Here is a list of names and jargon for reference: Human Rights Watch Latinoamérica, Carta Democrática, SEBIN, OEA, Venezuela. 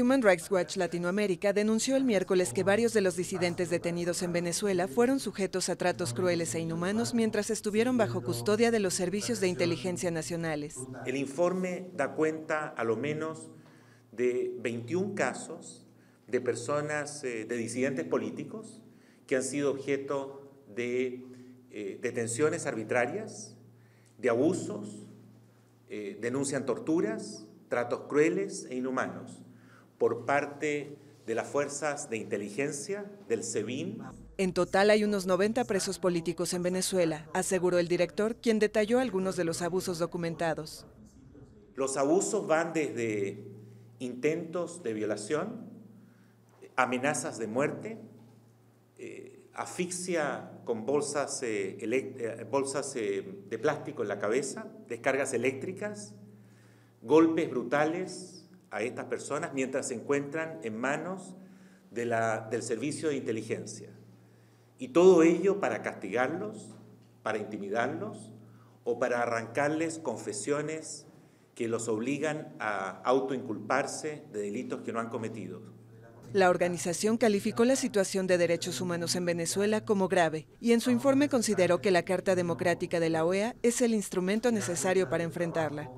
Human Rights Watch Latinoamérica denunció el miércoles que varios de los disidentes detenidos en Venezuela fueron sujetos a tratos crueles e inhumanos mientras estuvieron bajo custodia de los servicios de inteligencia nacionales. El informe da cuenta a lo menos de 21 casos de personas, de disidentes políticos que han sido objeto de detenciones arbitrarias, de abusos, denuncian torturas, tratos crueles e inhumanos por parte de las fuerzas de inteligencia del SEBIN. En total hay unos 90 presos políticos en Venezuela, aseguró el director, quien detalló algunos de los abusos documentados. Los abusos van desde intentos de violación, amenazas de muerte, asfixia con bolsas de plástico en la cabeza, descargas eléctricas, golpes brutales a estas personas mientras se encuentran en manos de del servicio de inteligencia. Y todo ello para castigarlos, para intimidarlos o para arrancarles confesiones que los obligan a autoinculparse de delitos que no han cometido. La organización calificó la situación de derechos humanos en Venezuela como grave y en su informe consideró que la Carta Democrática de la OEA es el instrumento necesario para enfrentarla.